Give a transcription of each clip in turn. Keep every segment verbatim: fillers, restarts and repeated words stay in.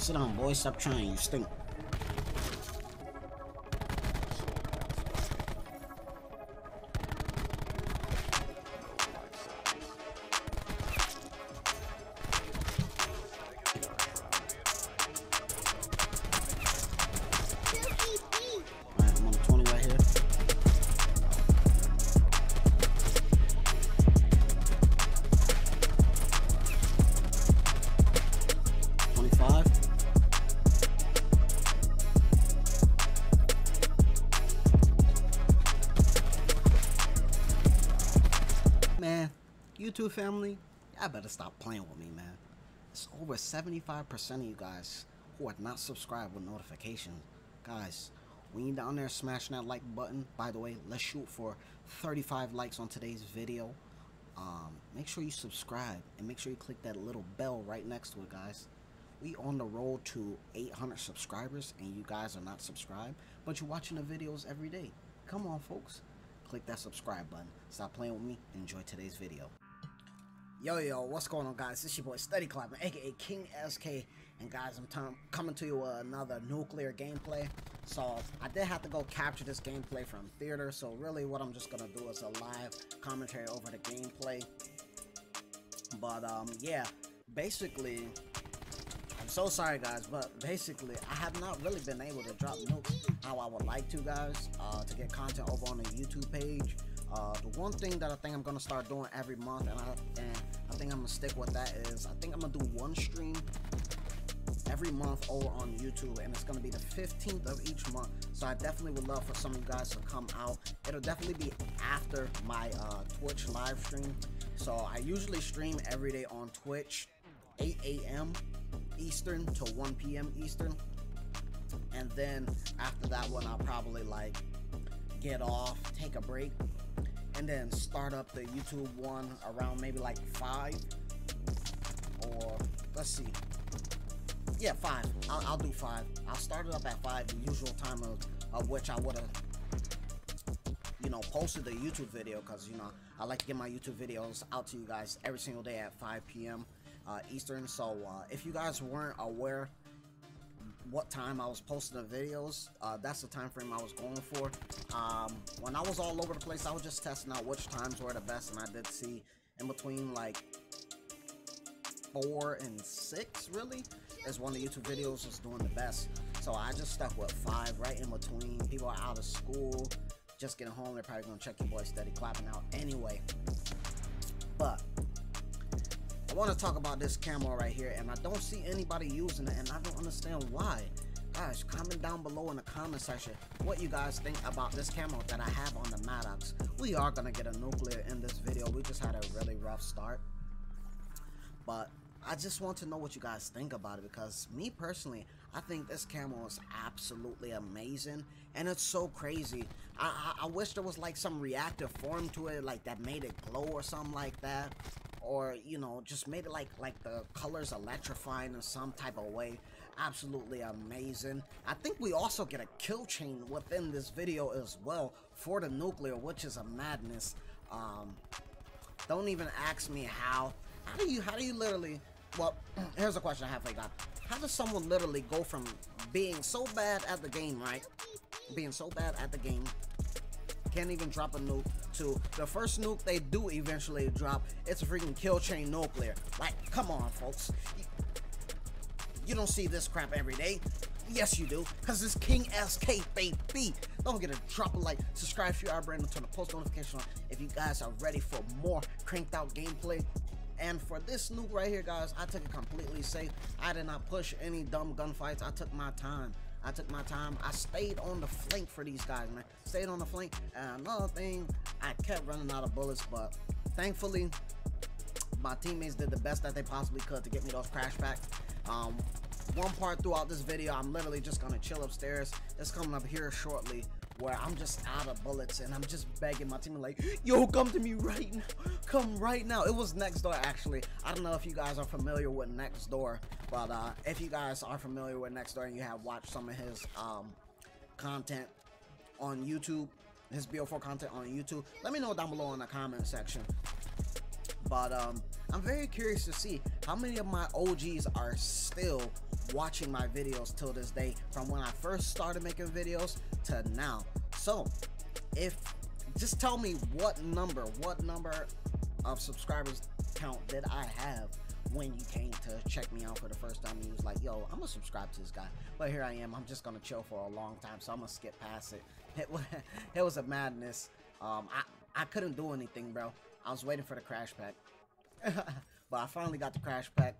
Sit down, boy. Stop trying. You stink. YouTube family, y'all better stop playing with me, man. It's over seventy-five percent of you guys who are not subscribed with notifications. Guys, when you're down there smashing that like button, by the way, let's shoot for thirty-five likes on today's video. Um, make sure you subscribe and make sure you click that little bell right next to it, guys. We on the road to eight hundred subscribers and you guys are not subscribed, but you're watching the videos every day. Come on, folks. Click that subscribe button. Stop playing with me and enjoy today's video. Yo, yo, what's going on, guys? It's your boy Steady Klappin', aka King S K, and guys, I'm coming to you with another nuclear gameplay. So I did have to go capture this gameplay from theater, so really what I'm just gonna do is a live commentary over the gameplay. But um yeah, basically I'm so sorry, guys, but basically I have not really been able to drop Nuke how I would like to, guys, uh to get content over on the YouTube page. Uh, the one thing that I think I'm gonna start doing every month, and I and I think I'm gonna stick with that, is I think I'm gonna do one stream every month over on YouTube, and it's gonna be the fifteenth of each month. So I definitely would love for some of you guys to come out. It'll definitely be after my uh, Twitch live stream. So I usually stream every day on Twitch, eight A M Eastern to one P M Eastern, and then after that one, I'll probably like get off, take a break, and then start up the YouTube one around maybe like five, or let's see, yeah, five. I'll, I'll do five. I'll start it up at five, the usual time of, of which I would have, you know, posted the YouTube video, because you know I like to get my YouTube videos out to you guys every single day at five P M Uh, Eastern. So uh, if you guys weren't aware what time I was posting the videos, uh, that's the time frame I was going for. Um, when I was all over the place, I was just testing out which times were the best, and I did see in between like four and six really is when the YouTube videos was doing the best. So I just stuck with five, right in between. People are out of school, just getting home, they're probably gonna check your boy Steady Klappin' out anyway. But I want to talk about this camera right here, and I don't see anybody using it, and I don't understand why. Guys, comment down below in the comment section what you guys think about this camera that I have on the Maddox. We are going to get a nuclear in this video. We just had a really rough start, but I just want to know what you guys think about it, because me personally, I think this camera is absolutely amazing, and it's so crazy. I, I, I wish there was like some reactive form to it, like that made it glow or something like that. Or, you know, just made it like like the colors electrifying in some type of way. Absolutely amazing. I think we also get a kill chain within this video as well for the nuclear, which is a madness. Um, don't even ask me how. How do you, how do you literally, well, here's a question I have for you guys. How does someone literally go from being so bad at the game, right? Being so bad at the game, can't even drop a nuke, to the first nuke they do eventually drop, it's a freaking kill chain nuclear. Like, come on, folks. You, you don't see this crap every day. Yes, you do, because it's King S K, baby. Don't forget to drop a like, subscribe if you are brand new, turn the post notification on if you guys are ready for more cranked out gameplay. And for this nuke right here, guys, I took it completely safe. I did not push any dumb gunfights. I took my time. I took my time. I stayed on the flank for these guys, man. Stayed on the flank. And another thing, I kept running out of bullets, but thankfully, my teammates did the best that they possibly could to get me those crash packs. Um, one part throughout this video, I'm literally just gonna chill upstairs. It's coming up here shortly, where I'm just out of bullets and I'm just begging my team, like, yo, come to me right now, come right now. It was Next Door, actually. I don't know if you guys are familiar with Next Door, but uh, if you guys are familiar with Next Door and you have watched some of his um, content on YouTube, his B O four content on YouTube, let me know down below in the comment section. but um I'm very curious to see how many of my O Gs are still watching my videos till this day, from when I first started making videos to now. So if just tell me what number what number of subscribers count did I have when you came to check me out for the first time, and you was like, yo, I'm gonna subscribe to this guy. But here I am, I'm just gonna chill for a long time, so I'm gonna skip past it. It was, it was a madness. Um, I, I couldn't do anything, bro. I was waiting for the crash pack. But I finally got the crash pack.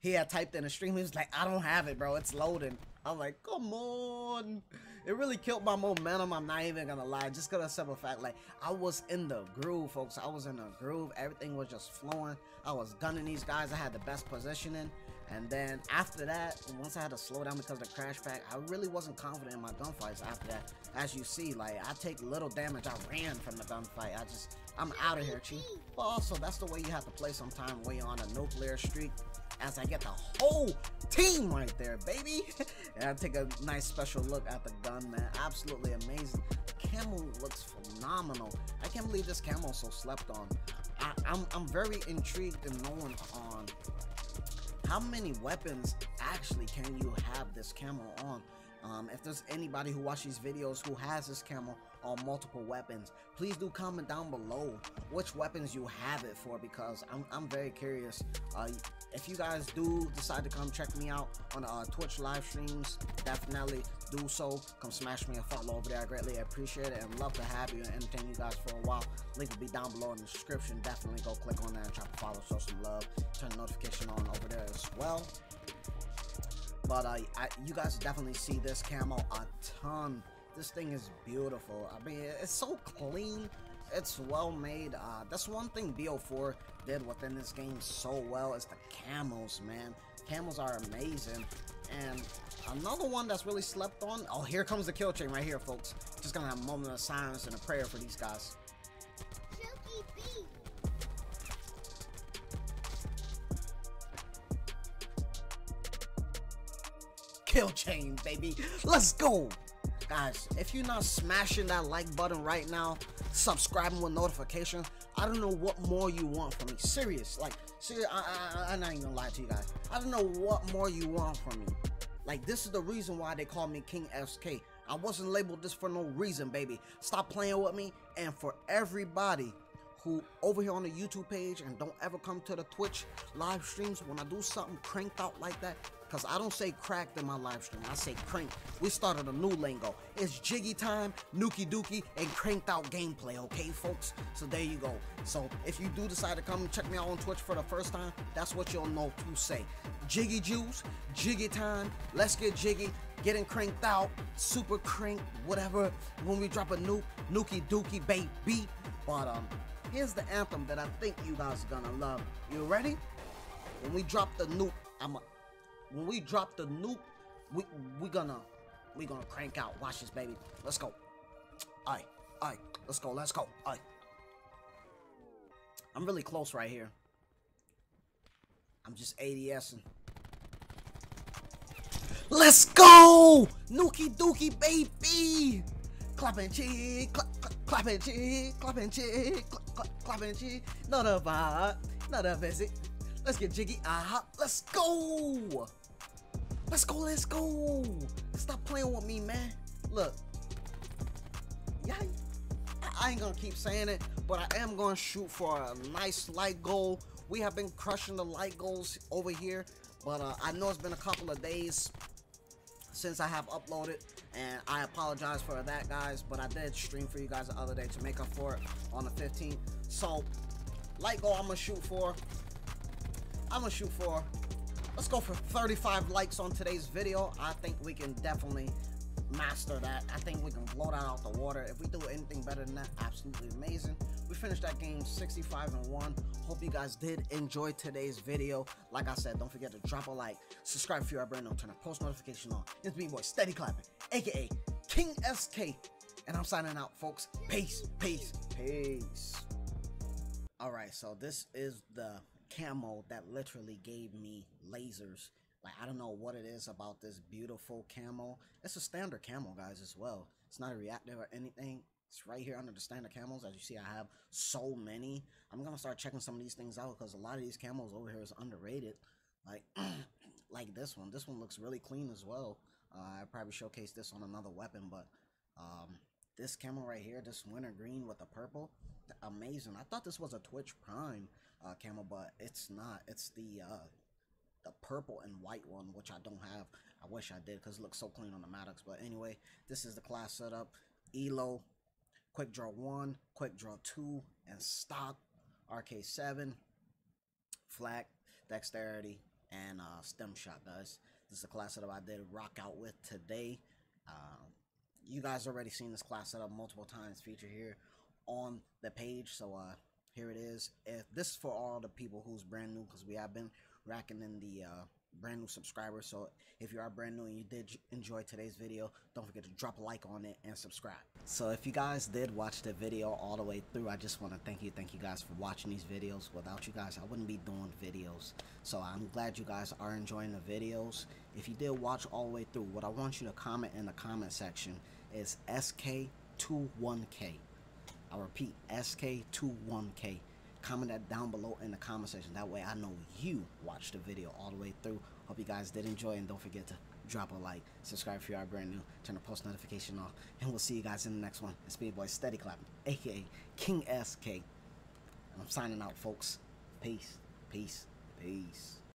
He had typed in a stream, he was like, I don't have it, bro, it's loading. I'm like, come on. It really killed my momentum, I'm not even gonna lie. Just cause of the simple fact, like, I was in the groove, folks. I was in the groove. Everything was just flowing. I was gunning these guys. I had the best positioning. And then after that, once I had to slow down because of the crash pack, I really wasn't confident in my gunfights after that. As you see, like, I take little damage. I ran from the gunfight. I just, I'm out of here, Chief. But also, that's the way you have to play sometime, way on a nuclear streak. As I get the whole team right there, baby. And I take a nice special look at the gun, man. Absolutely amazing. The camo looks phenomenal. I can't believe this camo so slept on. I, I'm, I'm very intrigued and knowing on how many weapons actually can you have this camo on. Um, if there's anybody who watches these videos who has this camo on multiple weapons, please do comment down below which weapons you have it for, because I'm, I'm very curious. Uh, if you guys do decide to come check me out on uh, Twitch live streams, definitely do so. Come smash me a follow over there. I greatly appreciate it and love to have you and entertain you guys for a while. Link will be down below in the description. Definitely go click on that and try to follow, show some love. Turn the notification on over there as well. But uh, I, you guys definitely see this camo a ton. This thing is beautiful. I mean, it's so clean. It's well made. Uh, that's one thing B O four did within this game so well is the camos, man. Camos are amazing. And another one that's really slept on. Oh, here comes the kill chain right here, folks. Just gonna have a moment of silence and a prayer for these guys. Kill chain, baby, let's go, guys. If you're not smashing that like button right now, subscribing with notifications, I don't know what more you want from me. Serious, like, serious. I, I, I'm not even gonna lie to you guys. I don't know what more you want from me. Like, this is the reason why they call me King S K. I wasn't labeled this for no reason, baby. Stop playing with me. And for everybody who over here on the YouTube page and don't ever come to the Twitch live streams when I do something cranked out like that. Because I don't say cracked in my live stream. I say crank. We started a new lingo. It's jiggy time, nookie dookie, and cranked out gameplay, okay, folks? So there you go. So if you do decide to come and check me out on Twitch for the first time, that's what you'll know to say. Jiggy juice, jiggy time, let's get jiggy, getting cranked out, super crank, whatever. When we drop a nuke, nookie dookie, baby. But um, here's the anthem that I think you guys are gonna love. You ready? When we drop the nuke, I'm a... When we drop the nuke, we we gonna we gonna crank out. Watch this, baby. Let's go. Alright, alright. Let's go. Let's go. Alright. I'm really close right here. I'm just ADSing. Let's go, nookie dookie, baby. Clappin' cheek, clap, clap, clappin' cheek, clappin' cheek, clap, clap, clappin' cheek. Not a vibe, not a visit. Let's get jiggy, aha, let's go! Let's go, let's go! Stop playing with me, man. Look. Yeah, I ain't gonna keep saying it, but I am gonna shoot for a nice light goal. We have been crushing the light goals over here, but uh, I know it's been a couple of days since I have uploaded, and I apologize for that, guys, but I did stream for you guys the other day to make up for it on the fifteenth. So, light goal I'm gonna shoot for. I'm gonna shoot for, let's go for thirty-five likes on today's video. I think we can definitely master that. I think we can blow that out the water. If we do anything better than that, absolutely amazing. We finished that game sixty-five and one. Hope you guys did enjoy today's video. Like I said, don't forget to drop a like, subscribe if you are brand new, turn the post notification on. It's me, boy, Steady Klappin', aka King S K, and I'm signing out, folks. Peace, peace, peace. All right, so this is the camo that literally gave me lasers. Like, I don't know what it is about this beautiful camo. It's a standard camo, guys, as well. It's not a reactive or anything. It's right here under the standard camos. As you see, I have so many. I'm gonna start checking some of these things out because a lot of these camos over here is underrated. Like, like this one. This one looks really clean as well. Uh, I probably showcased this on another weapon, but um, this camo right here, this winter green with the purple, amazing. I thought this was a Twitch Prime uh, camo, but it's not. It's the uh, the purple and white one, which I don't have. I wish I did because it looks so clean on the Maddox. But anyway, this is the class setup. Elo, quick draw one, quick draw two, and stock. R K seven, flak, dexterity, and uh, stem shot, guys. This is a class setup I did rock out with today. Uh, you guys already seen this class setup multiple times featured here on the page, so uh, here it is. If this is for all the people who's brand new, because we have been racking in the uh, brand new subscribers. So if you are brand new and you did enjoy today's video, don't forget to drop a like on it and subscribe. So if you guys did watch the video all the way through, I just want to thank you thank you guys for watching these videos. Without you guys, I wouldn't be doing videos, so I'm glad you guys are enjoying the videos. If you did watch all the way through, what I want you to comment in the comment section is S K twenty-one K. I repeat, S K twenty-one K. Comment that down below in the comment section. That way I know you watched the video all the way through. Hope you guys did enjoy, and don't forget to drop a like, subscribe if you are brand new, turn the post notification on, and we'll see you guys in the next one. It's Speed Boy Steady Klappin', aka King S K, and I'm signing out, folks. Peace, peace, peace.